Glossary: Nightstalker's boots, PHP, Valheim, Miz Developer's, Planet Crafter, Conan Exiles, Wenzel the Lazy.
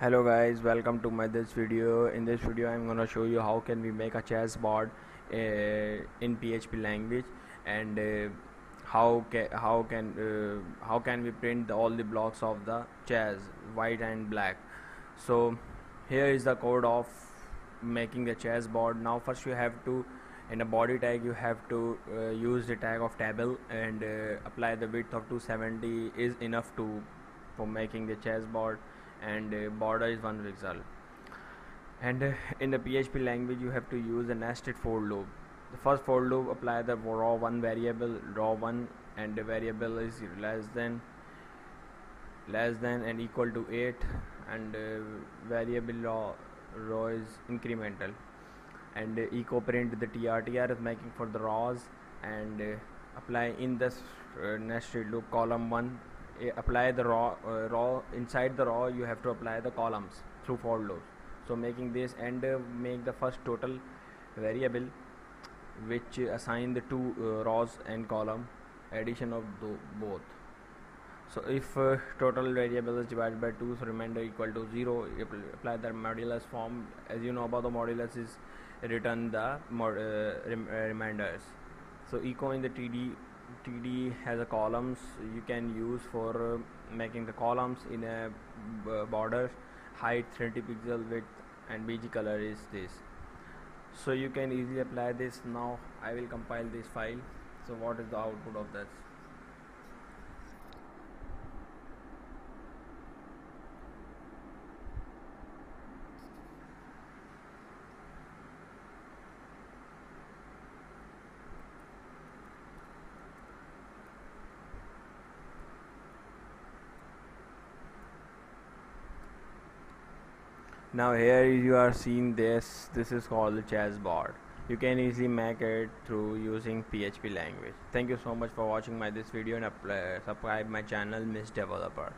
Hello guys, welcome to my this video. In this video I'm gonna show you how can we make a chessboard in PHP language, and how can we print all the blocks of the chess, white and black. So here is the code of making the chessboard. Now first you have to, in a body tag, you have to use the tag of table and apply the width of 270 is enough for making the chessboard, and border is 1 pixel. And in the PHP language you have to use a nested for loop. The first for loop, apply the raw1 variable, raw1, and the variable is less than and equal to 8, and variable raw is incremental, and echo print the tr is making for the raws, and apply in this nested loop column 1, apply the raw inside the raw you have to apply the columns through for loops. So making this, and make the first total variable which assign the two rows and column addition of both. So if total variable is divided by 2, so remainder equal to 0. Apply the modulus form. As you know about the modulus is return the remainders. So echo in the td has a columns you can use for making the columns in a border, height 30 pixel, width and bg color is this. So you can easily apply this. Now I will compile this file. So what is the output of this? Now here you are seeing this is called the chessboard. You can easily make it through using PHP language. Thank you so much for watching my this video, and subscribe my channel Miz Developer.